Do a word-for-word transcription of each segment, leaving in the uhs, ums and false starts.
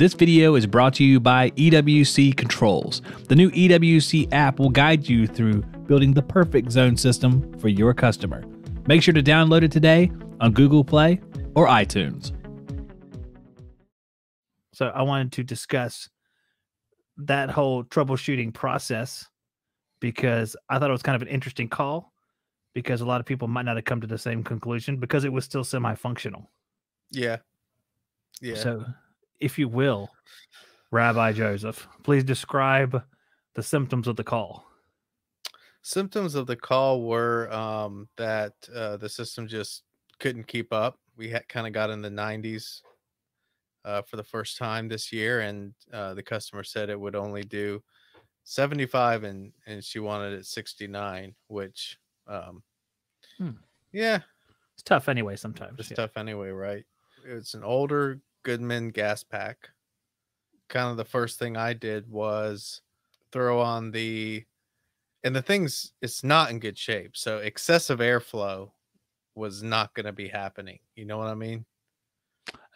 This video is brought to you by E W C Controls. The new E W C app will guide you through building the perfect zone system for your customer. Make sure to download it today on Google Play or iTunes. So I wanted to discuss that whole troubleshooting process because I thought it was kind of an interesting call because a lot of people might not have come to the same conclusion because it was still semi-functional. Yeah. Yeah. So if you will, Rabbi Joseph, please describe the symptoms of the call. Symptoms of the call were um, that uh, the system just couldn't keep up. We had kind of got in the nineties uh, for the first time this year, and uh, the customer said it would only do seventy-five, and and she wanted it sixty-nine, which, um, hmm. yeah, it's tough anyway. Sometimes it's yeah. tough anyway, right? It's an older Goodman gas pack. Kind of the first thing I did was throw on the. And the thing's, it's not in good shape. So excessive airflow was not going to be happening. You know what I mean?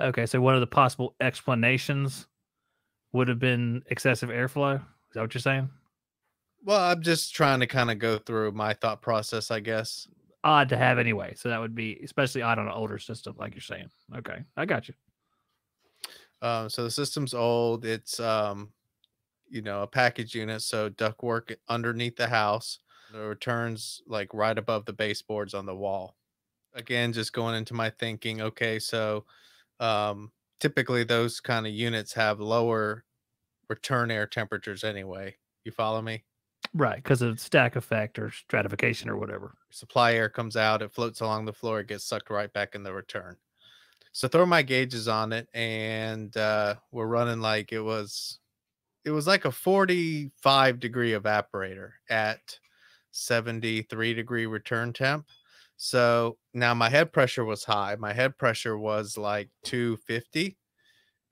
Okay. So one of the possible explanations would have been excessive airflow. Is that what you're saying? Well, I'm just trying to kind of go through my thought process, I guess. Odd to have anyway. So that would be especially odd on an older system, like you're saying. Okay. I got you. Um, so the system's old. It's, um, you know, a package unit, so ductwork underneath the house. The returns like right above the baseboards on the wall. Again, just going into my thinking, okay, so um, typically those kind of units have lower return air temperatures anyway. You follow me? Right, because of stack effect or stratification or whatever. Supply air comes out, it floats along the floor, it gets sucked right back in the return. So throw my gauges on it, and uh, we're running like it was... It was like a forty-five degree evaporator at seventy-three degree return temp. So now my head pressure was high. My head pressure was like two fifty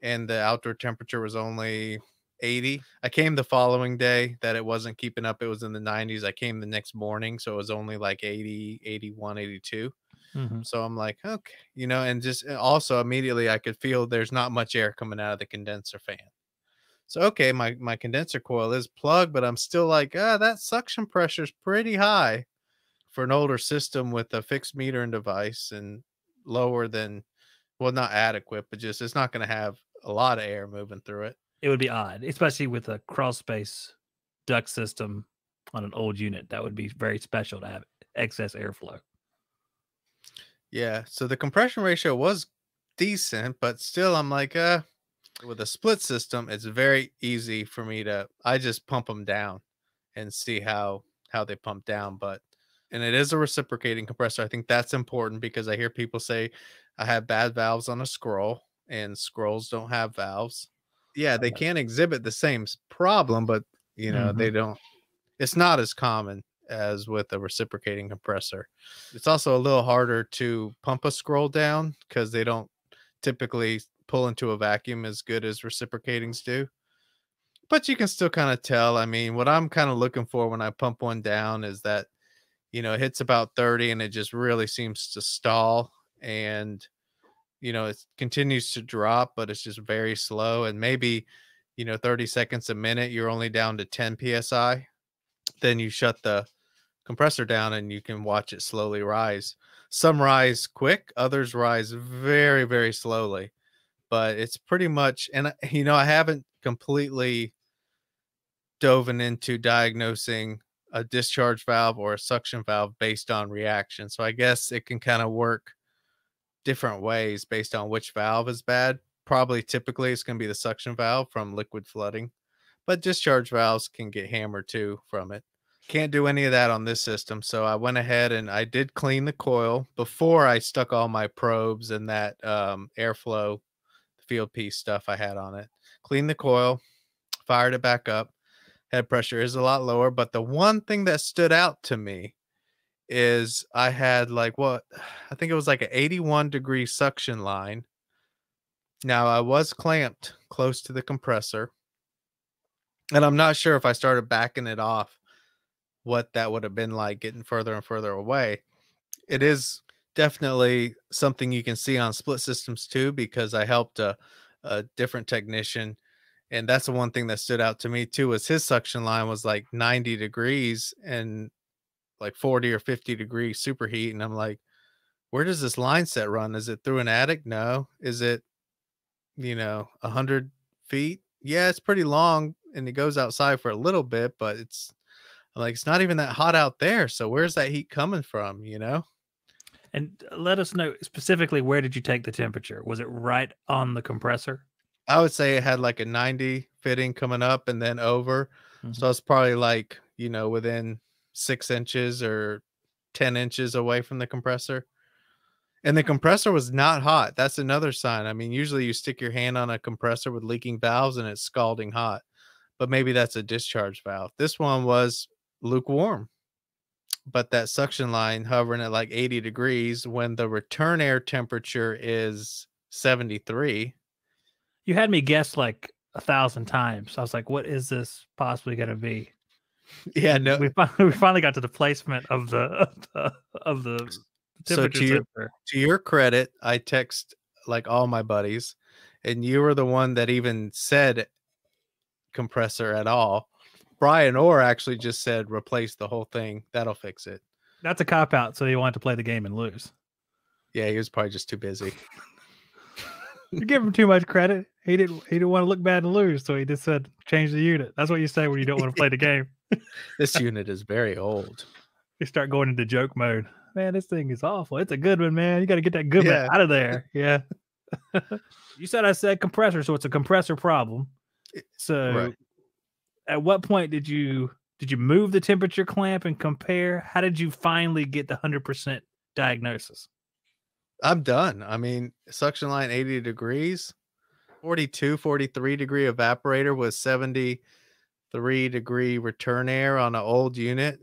and the outdoor temperature was only eighty. I came the following day that it wasn't keeping up. It was in the nineties. I came the next morning. So it was only like eighty, eighty-one, eighty-two. Mm-hmm. So I'm like, okay, you know, and just also immediately I could feel there's not much air coming out of the condenser fan. So, okay, my, my condenser coil is plugged, but I'm still like, ah, that suction pressure is pretty high for an older system with a fixed metering device and lower than, well, not adequate, but just it's not going to have a lot of air moving through it. It would be odd, especially with a crawl space duct system on an old unit. That would be very special to have excess airflow. Yeah, so the compression ratio was decent, but still I'm like, uh, with a split system, it's very easy for me to, I just pump them down and see how, how they pump down. But, and it is a reciprocating compressor. I think that's important because I hear people say I have bad valves on a scroll and scrolls don't have valves. Yeah. They can exhibit the same problem, but you know, mm-hmm. they don't, it's not as common as with a reciprocating compressor. It's also a little harder to pump a scroll down because they don't typically pull into a vacuum as good as reciprocatings do, but you can still kind of tell. I mean, what I'm kind of looking for when I pump one down is that, you know, it hits about thirty and it just really seems to stall, and, you know, it continues to drop, but it's just very slow. And maybe, you know, thirty seconds a minute, you're only down to ten P S I. Then you shut the compressor down and you can watch it slowly rise. Some rise quick, others rise very, very slowly. But it's pretty much, and you know, I haven't completely dove into diagnosing a discharge valve or a suction valve based on reaction. So I guess it can kind of work different ways based on which valve is bad. Probably typically it's going to be the suction valve from liquid flooding, but discharge valves can get hammered too from it. Can't do any of that on this system. So I went ahead and I did clean the coil before I stuck all my probes and that um, airflow field piece stuff I had on it. Cleaned the coil, fired it back up. Head pressure is a lot lower, but the one thing that stood out to me is I had like what I think it was like an eighty-one degree suction line. Now I was clamped close to the compressor, and I'm not sure if I started backing it off what that would have been like getting further and further away. It is definitely something you can see on split systems too, because I helped a, a different technician. And that's the one thing that stood out to me too, was his suction line was like ninety degrees and like forty or fifty degree superheat. And I'm like, where does this line set run? Is it through an attic? No. Is it, you know, a hundred feet? Yeah, it's pretty long and it goes outside for a little bit, but it's like, it's not even that hot out there. So where's that heat coming from, you know? And let us know specifically, where did you take the temperature? Was it right on the compressor? I would say it had like a ninety fitting coming up and then over. Mm-hmm. So it's probably like, you know, within six inches or ten inches away from the compressor. And the compressor was not hot. That's another sign. I mean, usually you stick your hand on a compressor with leaking valves and it's scalding hot, but maybe that's a discharge valve. This one was lukewarm, but that suction line hovering at like eighty degrees when the return air temperature is seventy-three. You had me guess like a thousand times. I was like, what is this possibly going to be? Yeah, no. We finally, we finally got to the placement of the, of the, of the temperature. So to your, to your credit, I text like all my buddies, and you were the one that even said compressor at all. Brian Orr actually just said, replace the whole thing. That'll fix it. That's a cop-out. So he wanted to play the game and lose. Yeah, he was probably just too busy. You give him too much credit. He didn't he didn't want to look bad and lose, so he just said change the unit. That's what you say when you don't want to play the game. This unit is very old. You start going into joke mode. Man, this thing is awful. It's a Goodman, man. You got to get that Goodman yeah. out of there. Yeah. You said I said compressor, so it's a compressor problem. So right. At what point did you did you move the temperature clamp and compare? How did you finally get the one hundred percent diagnosis? I'm done. I mean, suction line eighty degrees, forty-two, forty-three degree evaporator with seventy-three degree return air on an old unit.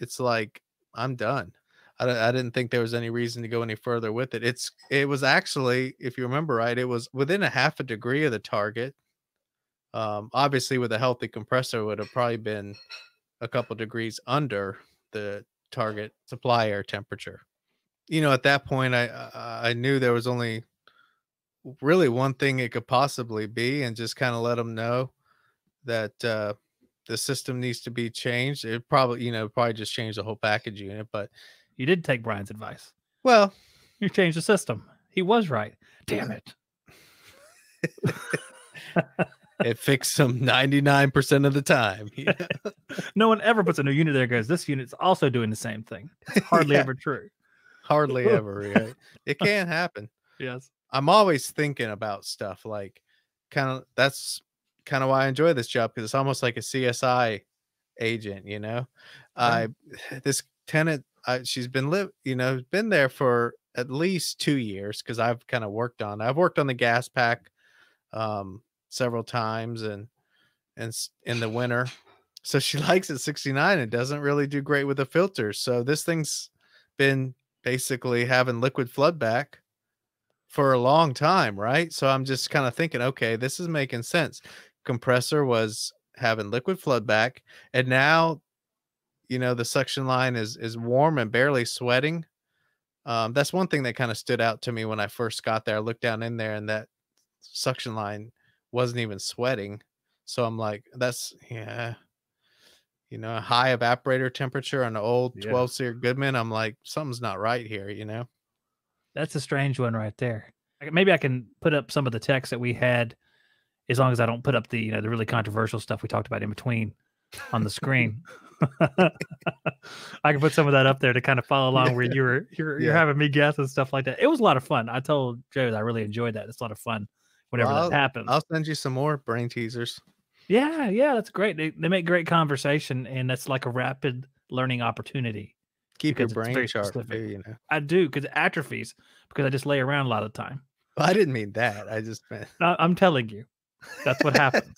It's like, I'm done. I, don't, I didn't think there was any reason to go any further with it. It's, it was actually, if you remember right, it was within a half a degree of the target. Um, obviously with a healthy compressor, it would have probably been a couple degrees under the target supply air temperature. You know, at that point, I, I knew there was only really one thing it could possibly be, and just kind of let them know that uh, the system needs to be changed. It probably, you know, probably just changed the whole package unit. But you did take Brian's advice. Well, you changed the system. He was right. Damn it. It fixed them ninety-nine percent of the time. Yeah. No one ever puts a new unit there and goes, this unit's also doing the same thing. It's hardly yeah. ever true. Hardly ever, right? It can happen. Yes. I'm always thinking about stuff like kind of that's kind of why I enjoy this job, because it's almost like a C S I agent, you know. I yeah. uh, this tenant, I, she's been live, you know, been there for at least two years because I've kind of worked on I've worked on the gas pack um several times and and in the winter. So she likes it sixty-nine and doesn't really do great with the filters. So this thing's been basically having liquid flood back for a long time, right? So I'm just kind of thinking, okay, this is making sense. Compressor was having liquid flood back, and now, you know, the suction line is is warm and barely sweating. Um, that's one thing that kind of stood out to me when I first got there. I looked down in there, and that suction line wasn't even sweating. So I'm like, that's yeah. You know, a high evaporator temperature on an old yeah. twelve seer Goodman. I'm like, something's not right here, you know? That's a strange one right there. Maybe I can put up some of the texts that we had, as long as I don't put up the, you know, the really controversial stuff we talked about in between on the screen. I can put some of that up there to kind of follow along yeah. where you were, you're, yeah. you're having me guess and stuff like that. It was a lot of fun. I told Joe that I really enjoyed that. It's a lot of fun whenever well, that happens. I'll send you some more brain teasers. Yeah, yeah, that's great. They, they make great conversation, and that's like a rapid learning opportunity. Keep your brain sharp, too, you know. I do, because atrophies, because I just lay around a lot of the time. Well, I didn't mean that. I just meant... No, I'm telling you, that's what happens.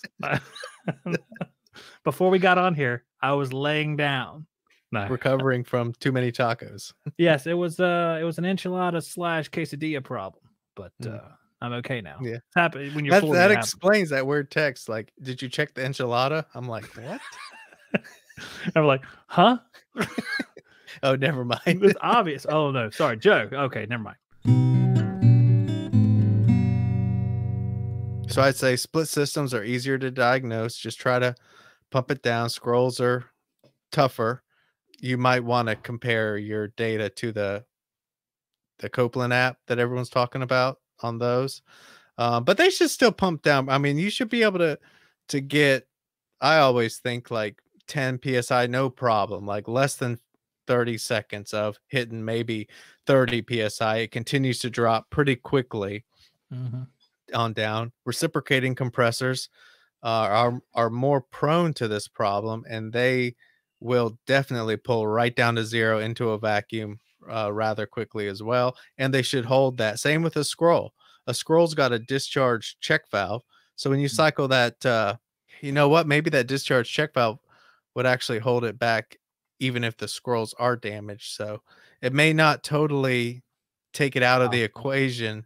Before we got on here, I was laying down. No. Recovering from too many tacos. Yes, it was uh, it was an enchilada slash quesadilla problem, but... Mm. Uh, I'm okay now. Yeah, happy when you're. That, that you explains happen. That weird text. Like, did you check the enchilada? I'm like, what? I'm like, huh? Oh, never mind. It was obvious. Oh no, sorry, Joe. Okay, never mind. So I'd say split systems are easier to diagnose. Just try to pump it down. Scrolls are tougher. You might want to compare your data to the the Copeland app that everyone's talking about on those. Uh, but they should still pump down. I mean, you should be able to to get, I always think like ten P S I, no problem, like less than thirty seconds of hitting, maybe thirty P S I. It continues to drop pretty quickly mm-hmm. on down. Reciprocating compressors uh, are, are more prone to this problem, and they will definitely pull right down to zero into a vacuum uh, rather quickly as well. And they should hold that. Same with a scroll. A scroll's got a discharge check valve. So when you cycle that, uh, you know what, maybe that discharge check valve would actually hold it back even if the scrolls are damaged. So it may not totally take it out of the equation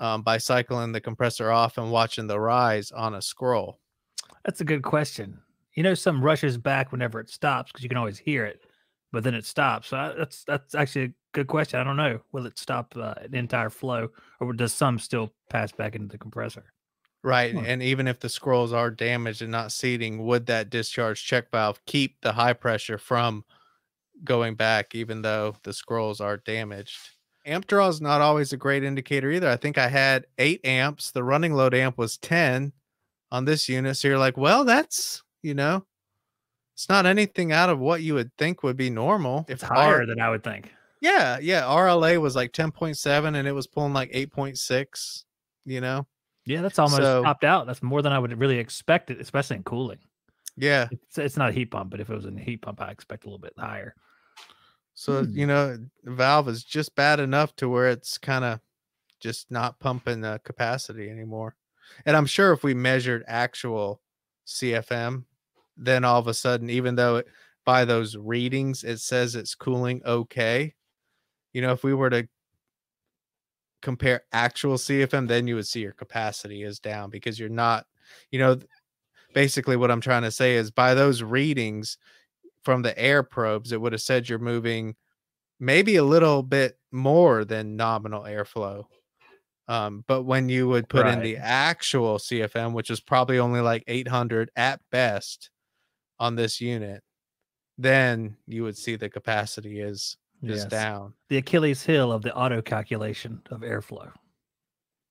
um, by cycling the compressor off and watching the rise on a scroll. That's a good question. You know, some rushes back whenever it stops because you can always hear it, but then it stops. So I, that's, that's actually a good question. I don't know. Will it stop uh, an entire flow, or does some still pass back into the compressor? Right. Hmm. And even if the scrolls are damaged and not seating, would that discharge check valve keep the high pressure from going back, even though the scrolls are damaged? Amp draw is not always a great indicator either. I think I had eight amps. The running load amp was ten on this unit. So you're like, well, that's, you know, it's not anything out of what you would think would be normal. It's higher R than I would think. Yeah. Yeah. R L A was like ten point seven and it was pulling like eight point six, you know? Yeah. That's almost so, topped out. That's more than I would really expect it, especially in cooling. Yeah. It's, it's not a heat pump, but if it was in a heat pump, I expect a little bit higher. So, hmm. you know, the valve is just bad enough to where it's kind of just not pumping the capacity anymore. And I'm sure if we measured actual C F M, then all of a sudden, even though it, by those readings, it says it's cooling okay. You know, if we were to compare actual C F M, then you would see your capacity is down because you're not, you know, basically what I'm trying to say is by those readings from the air probes, it would have said you're moving maybe a little bit more than nominal airflow. Um, but when you would put right. in the actual C F M, which is probably only like eight hundred at best on this unit, then you would see the capacity is is yes. down. The Achilles heel of the auto calculation of airflow.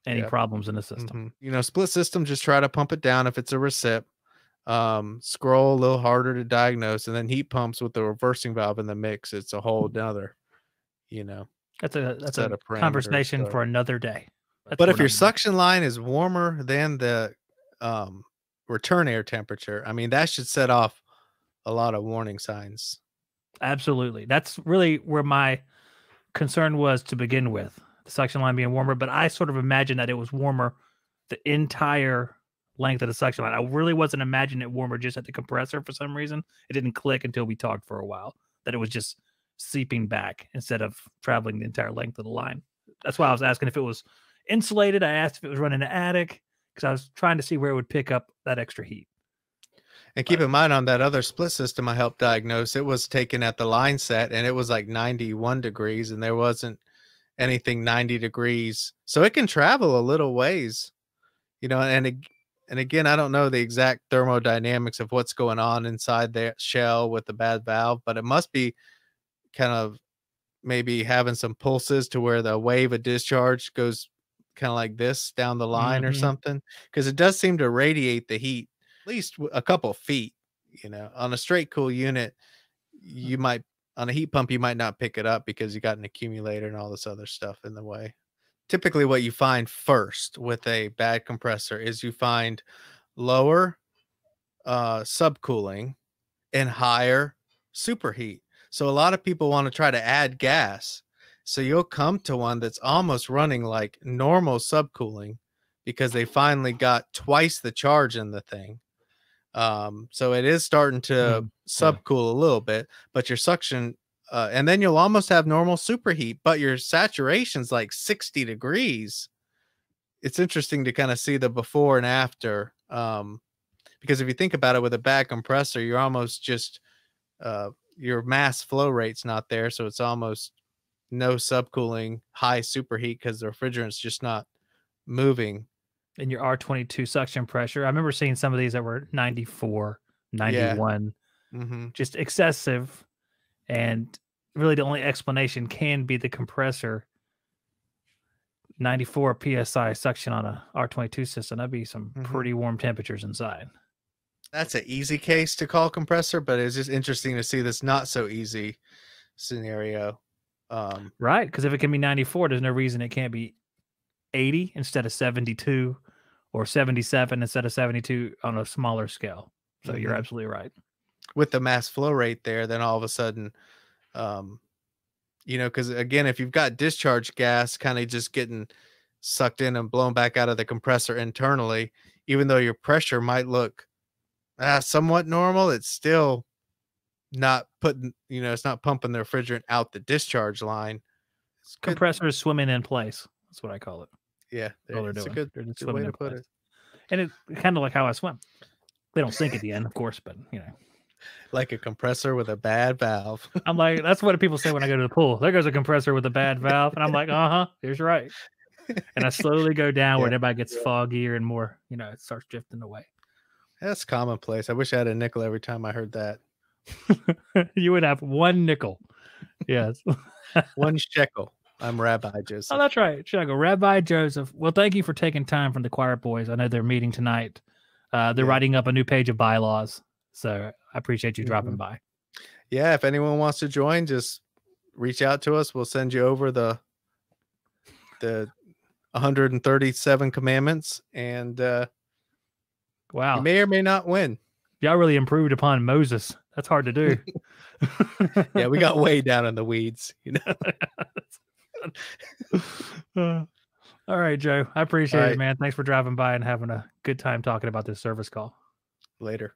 Any yep. problems in the system? Mm-hmm. You know, split system, just try to pump it down if it's a recip. Um, scroll a little harder to diagnose, and then heat pumps with the reversing valve in the mix. It's a whole nother, you know. That's a that's a conversation so. for another day. That's but if your suction line is warmer than the um, return air temperature, I mean, that should set off a lot of warning signs. Absolutely. That's really where my concern was to begin with, the suction line being warmer. But I sort of imagined that it was warmer the entire length of the suction line. I really wasn't imagining it warmer just at the compressor for some reason. It didn't click until we talked for a while, that it was just seeping back instead of traveling the entire length of the line. That's why I was asking if it was insulated. I asked if it was running the attic because I was trying to see where it would pick up that extra heat. And keep in mind, on that other split system I helped diagnose, it was taken at the line set and it was like ninety-one degrees and there wasn't anything ninety degrees. So it can travel a little ways, you know, and, it, and again, I don't know the exact thermodynamics of what's going on inside the shell with the bad valve, but it must be kind of maybe having some pulses to where the wave of discharge goes kind of like this down the line mm-hmm. or something. Cause it does seem to radiate the heat at least a couple feet, you know. On a straight cool unit, you might, on a heat pump, you might not pick it up because you got an accumulator and all this other stuff in the way. Typically what you find first with a bad compressor is you find lower uh, subcooling and higher superheat. So a lot of people want to try to add gas. So you'll come to one that's almost running like normal subcooling because they finally got twice the charge in the thing. Um, so it is starting to subcool a little bit, but your suction, uh, and then you'll almost have normal superheat, but your saturation's like sixty degrees. It's interesting to kind of see the before and after, um, because if you think about it with a bad compressor, you're almost just, uh, your mass flow rate's not there. So it's almost no subcooling, high superheat because the refrigerant's just not moving in your R twenty-two suction pressure. I remember seeing some of these that were ninety-four, ninety-one, yeah. mm-hmm. just excessive. And really the only explanation can be the compressor. ninety-four P S I suction on a R twenty-two system. That'd be some mm-hmm. pretty warm temperatures inside. That's an easy case to call compressor, but it's just interesting to see this not so easy scenario. Um, right. Because if it can be ninety-four, there's no reason it can't be eighty instead of seventy-two or seventy-seven instead of seventy-two on a smaller scale. So mm-hmm. you're absolutely right. With the mass flow rate there, then all of a sudden, um, you know, because again, if you've got discharge gas kind of just getting sucked in and blown back out of the compressor internally, even though your pressure might look ah, somewhat normal, it's still not putting, you know, it's not pumping the refrigerant out the discharge line. It's compressor is swimming in place. That's what I call it. Yeah. It's a good, good way to put place. it. And it's kind of like how I swim. They don't sink at the end, of course, but you know. Like a compressor with a bad valve. I'm like, that's what people say when I go to the pool. There goes a compressor with a bad valve. And I'm like, uh-huh, here's right. And I slowly go down yeah. where everybody gets yeah. foggier and more, you know, it starts drifting away. That's commonplace. I wish I had a nickel every time I heard that. You would have one nickel. Yes. One shekel. I'm Rabbi Joseph. Oh, that's right. Shekel. Rabbi Joseph. Well, thank you for taking time from the Choir Boys. I know they're meeting tonight. Uh, they're yeah. writing up a new page of bylaws. So I appreciate you dropping mm-hmm. by. Yeah. If anyone wants to join, just reach out to us. We'll send you over the, the one hundred thirty-seven commandments and, uh, wow. You may or may not win. Y'all really improved upon Moses. That's hard to do. Yeah. We got way down in the weeds, you know? uh, all right, Joe, I appreciate all it, right. man. Thanks for driving by and having a good time talking about this service call. Later.